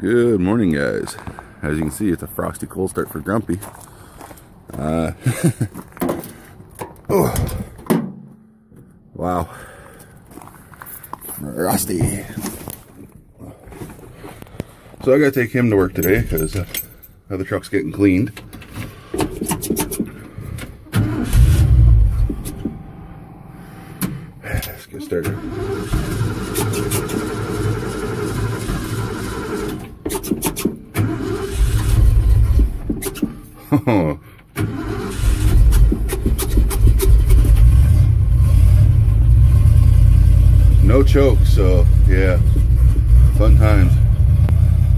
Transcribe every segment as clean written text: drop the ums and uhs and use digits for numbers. Good morning, guys. As you can see, it's a frosty cold start for Grumpy. Oh. Wow. Rusty. So I gotta take him to work today because the truck's getting cleaned. Let's get started. Oh. No choke, so yeah, fun times.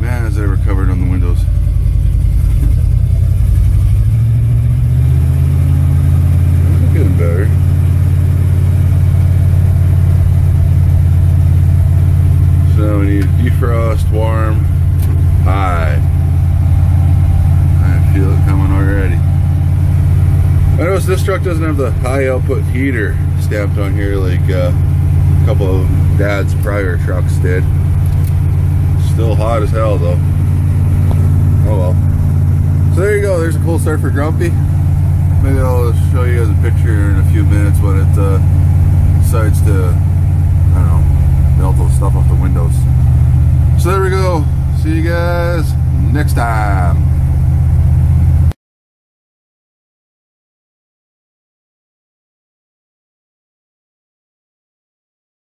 Man, has it ever covered on the windows. It's getting better. So we need defrost, warm, high. I feel it coming already. I noticed this truck doesn't have the high output heater stamped on here like couple of Dad's prior trucks did. Still hot as hell though. Oh well. So there you go, there's a cool start for Grumpy. Maybe I'll show you guys a picture in a few minutes when it decides to, I don't know, melt all the stuff off the windows. So there we go. See you guys next time.